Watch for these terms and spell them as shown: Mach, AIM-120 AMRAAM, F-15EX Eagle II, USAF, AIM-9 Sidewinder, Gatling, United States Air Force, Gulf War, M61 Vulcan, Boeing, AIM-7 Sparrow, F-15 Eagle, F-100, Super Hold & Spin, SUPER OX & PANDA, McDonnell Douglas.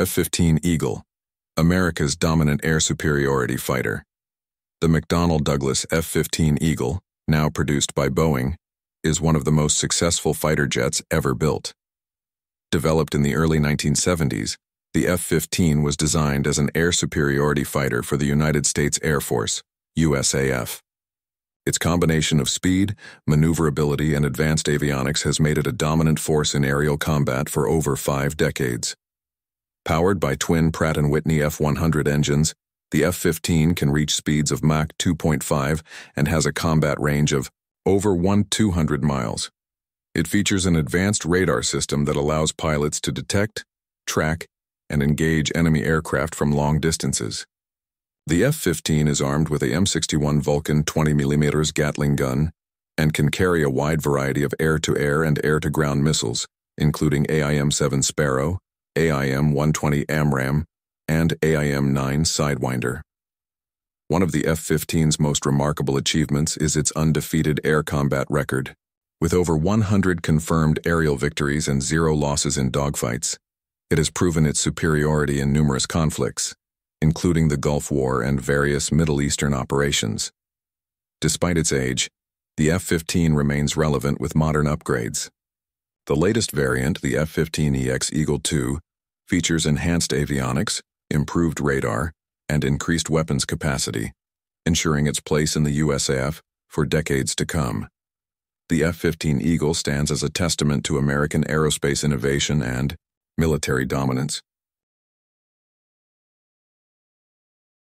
F-15 Eagle, America's dominant air superiority fighter. The McDonnell Douglas F-15 Eagle, now produced by Boeing, is one of the most successful fighter jets ever built. Developed in the early 1970s, the F-15 was designed as an air superiority fighter for the United States Air Force, USAF. Its combination of speed, maneuverability, and advanced avionics has made it a dominant force in aerial combat for over 5 decades. Powered by twin Pratt & Whitney F-100 engines, the F-15 can reach speeds of Mach 2.5 and has a combat range of over 1,200 miles. It features an advanced radar system that allows pilots to detect, track, and engage enemy aircraft from long distances. The F-15 is armed with a M61 Vulcan 20mm Gatling gun and can carry a wide variety of air-to-air and air-to-ground missiles, including AIM-7 Sparrow, AIM-120 AMRAAM, and AIM-9 Sidewinder. One of the F-15's most remarkable achievements is its undefeated air combat record. With over 100 confirmed aerial victories and 0 losses in dogfights, it has proven its superiority in numerous conflicts, including the Gulf War and various Middle Eastern operations. Despite its age, the F-15 remains relevant with modern upgrades. The latest variant, the F-15EX Eagle II, features enhanced avionics, improved radar, and increased weapons capacity, ensuring its place in the USAF for decades to come. The F-15 Eagle stands as a testament to American aerospace innovation and military dominance.